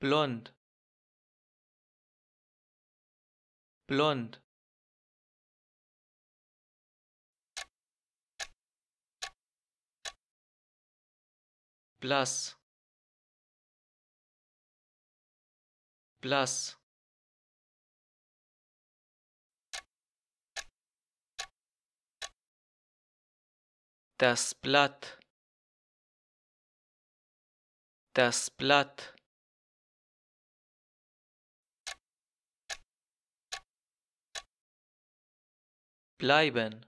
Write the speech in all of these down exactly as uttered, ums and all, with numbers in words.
blond, blond, blass, blass, das Blatt, das Blatt, bleiben,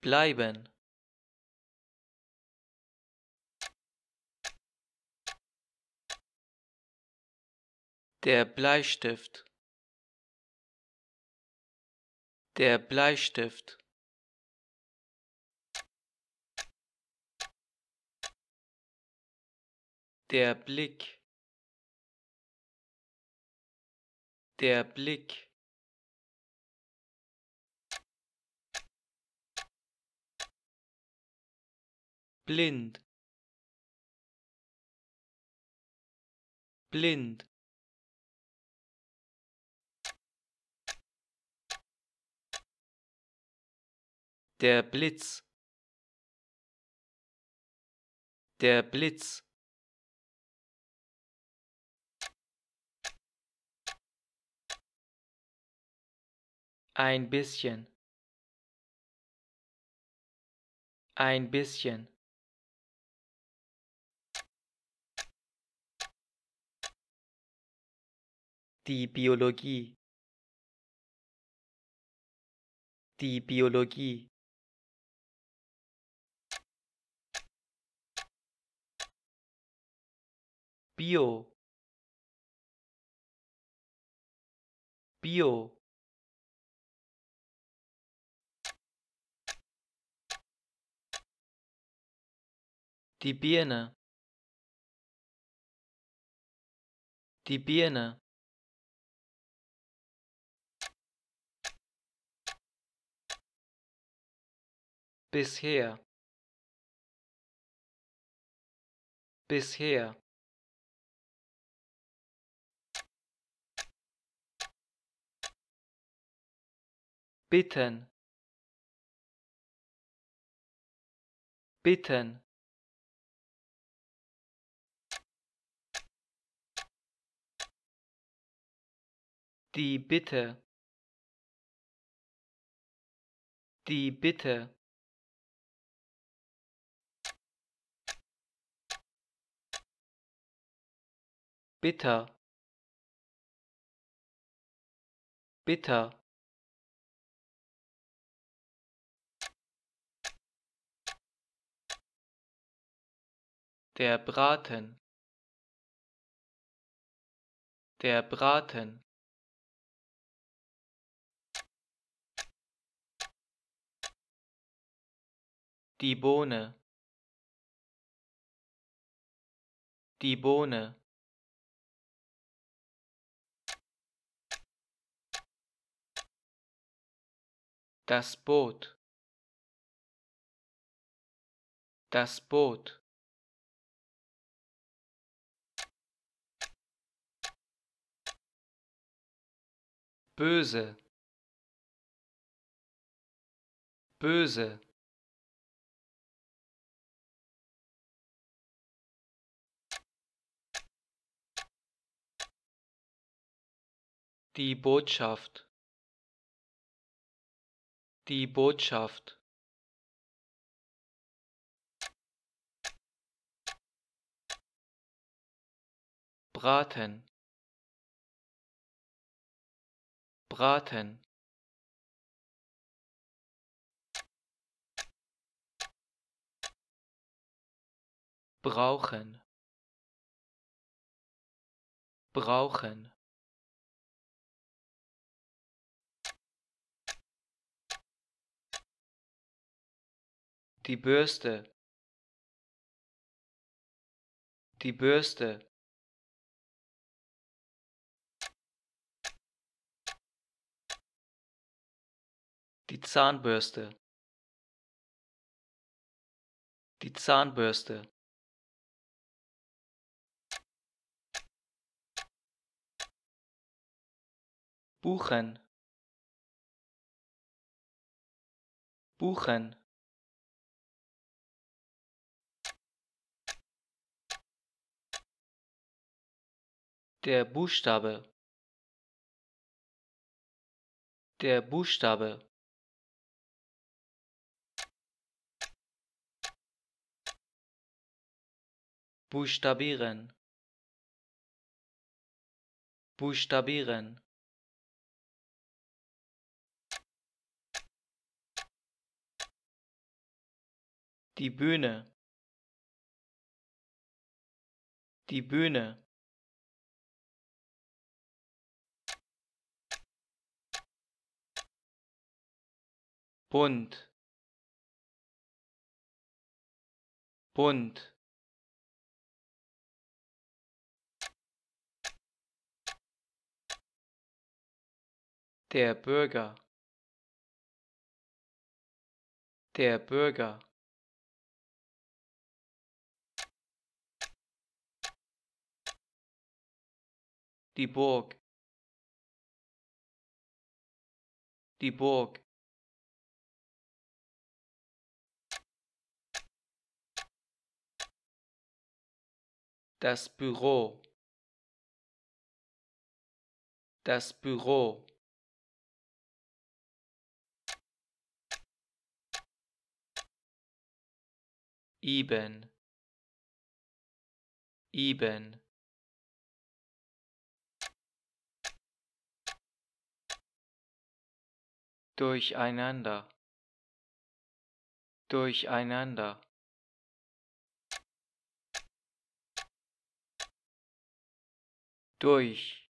bleiben, der Bleistift, der Bleistift, der Blick, der Blick, blind, blind, der Blitz, der Blitz, ein bisschen, ein bisschen, die Biologie, die Biologie, Bio, Bio, die Birne, die Birne, bisher, bisher, bitten, bitten, die Bitte, die Bitte, bitter, bitter, der Braten, der Braten, die Bohne, die Bohne, das Boot, das Boot, böse, böse, die Botschaft, die Botschaft, Braten, Braten, brauchen, brauchen, die Bürste, die Bürste, die Zahnbürste, die Zahnbürste, buchen, buchen, der Buchstabe, der Buchstabe, buchstabieren, buchstabieren, die Bühne, die Bühne, bunt, bunt, der Bürger, der Bürger, die Burg, die Burg, das Büro, das Büro, eben, eben, durcheinander, durcheinander, durch,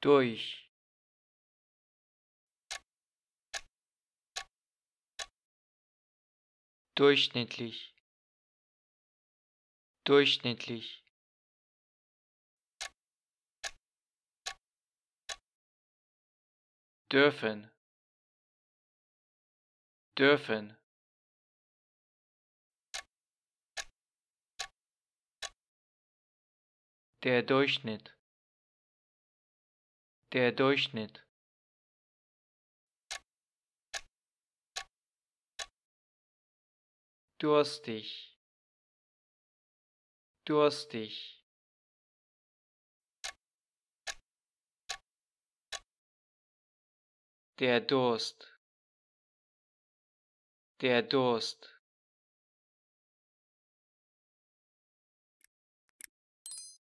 durch, durchschnittlich, durchschnittlich, dürfen, dürfen, der Durchschnitt, der Durchschnitt, durstig, durstig, der Durst, der Durst,